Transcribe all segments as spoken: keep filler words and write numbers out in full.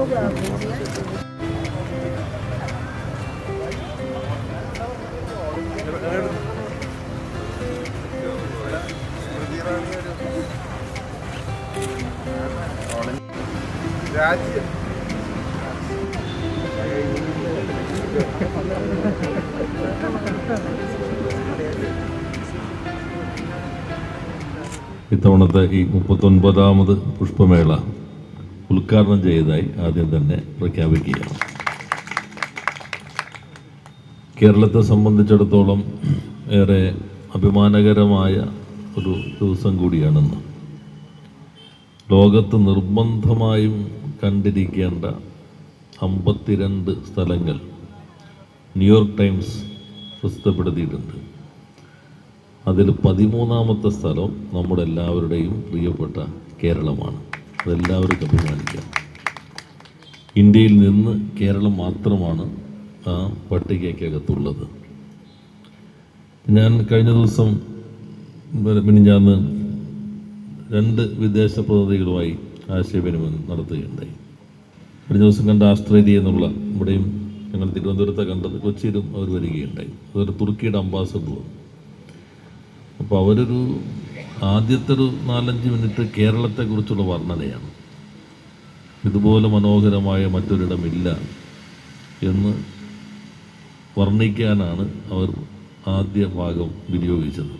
ഇത്തവണത്തെ ഈ മുപ്പത്തൊൻപതാമത് പുഷ്പമേള ഉദ്ഘാടനം ചെയ്തതായി ആദ്യം തന്നെ പ്രഖ്യാപിക്കുകയാണ്. കേരളത്തെ സംബന്ധിച്ചിടത്തോളം ഏറെ അഭിമാനകരമായ ഒരു ദിവസം കൂടിയാണെന്ന്. ലോകത്ത് നിർബന്ധമായും കണ്ടിരിക്കേണ്ട അമ്പത്തിരണ്ട് സ്ഥലങ്ങൾ ന്യൂയോർക്ക് ടൈംസ് പ്രസിദ്ധപ്പെടുത്തിയിട്ടുണ്ട്. അതിൽ പതിമൂന്നാമത്തെ സ്ഥലം നമ്മുടെ എല്ലാവരുടെയും പ്രിയപ്പെട്ട കേരളമാണ്. അതെല്ലാവർക്കും അഭിമാനിക്കാം. ഇന്ത്യയിൽ നിന്ന് കേരളം മാത്രമാണ് ആ പട്ടികയ്ക്കകത്തുള്ളത്. ഞാൻ കഴിഞ്ഞ ദിവസം മിനിഞ്ഞാന്ന് രണ്ട് വിദേശ പ്രതിനിധികളുമായി ആശയവിനിമയം നടത്തുകയുണ്ടായി. കഴിഞ്ഞ ദിവസം കണ്ട ആസ്ട്രേലിയ എന്നുള്ള ഇവിടെയും ഞങ്ങൾ തിരുവനന്തപുരത്തെ കണ്ടത്, കൊച്ചിയിലും അവർ വരികയുണ്ടായി. അതൊരു തുർക്കിയുടെ അംബാസഡറും. അപ്പോൾ അവരൊരു ആദ്യത്തെ ഒരു നാലഞ്ച് മിനിറ്റ് കേരളത്തെക്കുറിച്ചുള്ള വർണ്ണനയാണ്. ഇതുപോലെ മനോഹരമായ മറ്റൊരിടമില്ല എന്ന് വർണ്ണിക്കാനാണ് അവർ ആദ്യ ഭാഗം വിനിയോഗിച്ചത്.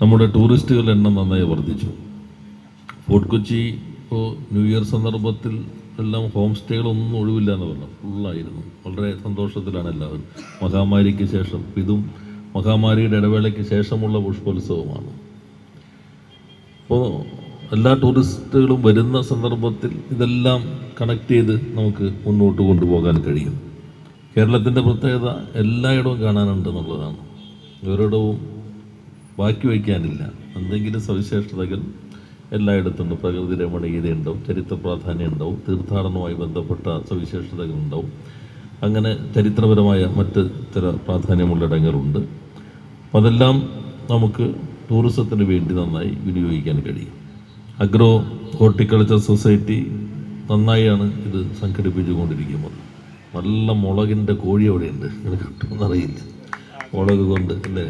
നമ്മുടെ ടൂറിസ്റ്റുകളുടെ എണ്ണം നന്നായി വർദ്ധിച്ചു. ഫോർട്ട് കൊച്ചി ഇപ്പോൾ ന്യൂ ഇയർ സന്ദർഭത്തിൽ എല്ലാം ഹോം സ്റ്റേകളൊന്നും ഒഴിവില്ല എന്ന് പറഞ്ഞു, ഫുള്ളായിരുന്നു. വളരെ സന്തോഷത്തിലാണ് എല്ലാവരും. മഹാമാരിക്ക് ശേഷം ഇതും മഹാമാരിയുടെ ഇടവേളയ്ക്ക് ശേഷമുള്ള പുഷ്പോത്സവമാണ്. അപ്പോൾ എല്ലാ ടൂറിസ്റ്റുകളും വരുന്ന സന്ദർഭത്തിൽ ഇതെല്ലാം കണക്ട് ചെയ്ത് നമുക്ക് മുന്നോട്ട് കൊണ്ടുപോകാൻ കഴിയും. കേരളത്തിൻ്റെ പ്രത്യേകത എല്ലായിടവും കാണാനുണ്ട് എന്നുള്ളതാണ്. ഒരിടവും ബാക്കി വയ്ക്കാനില്ല. എന്തെങ്കിലും സവിശേഷതകൾ എല്ലായിടത്തുണ്ട്. പ്രകൃതി രമണീയത ഉണ്ടാവും, ചരിത്ര പ്രാധാന്യം ഉണ്ടാവും, തീർത്ഥാടനവുമായി ബന്ധപ്പെട്ട സവിശേഷതകൾ ഉണ്ടാവും. അങ്ങനെ ചരിത്രപരമായ മറ്റ് ചില പ്രാധാന്യമുള്ള ഇടങ്ങളുണ്ട്. അപ്പം അതെല്ലാം നമുക്ക് ടൂറിസത്തിന് വേണ്ടി നന്നായി വിനിയോഗിക്കാൻ കഴിയും. അഗ്രോ ഹോർട്ടിക്കൾച്ചർ സൊസൈറ്റി നന്നായാണ് ഇത് സംഘടിപ്പിച്ചു കൊണ്ടിരിക്കുന്നത്. നല്ല മുളകിൻ്റെ കോഴി അവിടെയുണ്ട്, ഇങ്ങനെ കിട്ടുമെന്നറിയില്ല. മുളക് കൊണ്ട് അല്ലേ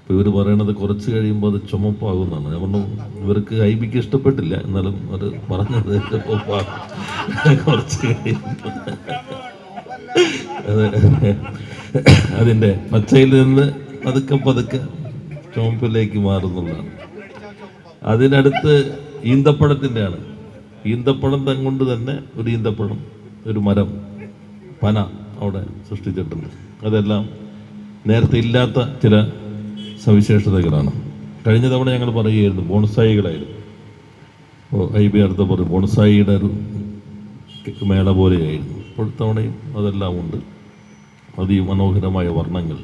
ഇപ്പോൾ ഇവർ പറയണത് കുറച്ച് കഴിയുമ്പോൾ അത് ചുമപ്പാകുമെന്നാണ്. ഞാൻ പറഞ്ഞു, ഇവർക്ക് ഐബിക്ക് ഇഷ്ടപ്പെട്ടില്ല, എന്നാലും അവർ പറഞ്ഞത് കുറച്ച് കഴിയുമ്പോൾ അത് അതിൻ്റെ പച്ചയിൽ നിന്ന് പതുക്കെ പതുക്കെ ചുമപ്പിലേക്ക് മാറുന്നുള്ളതാണ്. അതിനടുത്ത് ഈന്തപ്പഴത്തിൻ്റെയാണ്. ഈന്തപ്പഴം തങ്കൊണ്ട് തന്നെ ഒരു ഈന്തപ്പഴം ഒരു മരം പന അവിടെ സൃഷ്ടിച്ചിട്ടുണ്ട്. അതെല്ലാം നേരത്തെ ഇല്ലാത്ത ചില സവിശേഷതകളാണ്. കഴിഞ്ഞ തവണ ഞങ്ങൾ പറയുകയായിരുന്നു ബോൺസായികളായിരുന്നു. ഓ ഐ ബി അടുത്ത് പറയും ബോൺസായിയുടെ ഒരു മേള പോലെയായിരുന്നു. ഇപ്പോഴത്തവണയും അതെല്ലാം ഉണ്ട്. അതിമനോഹരമായ വർണ്ണങ്ങൾ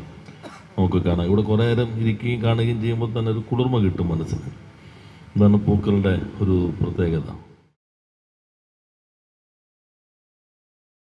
നമുക്ക് കാണാം. ഇവിടെ കുറേ നേരം ഇരിക്കുകയും കാണുകയും ചെയ്യുമ്പോൾ തന്നെ ഒരു കുളിർമ കിട്ടും മനസ്സിന്. ഇതാണ് പൂക്കളുടെ ഒരു പ്രത്യേകത.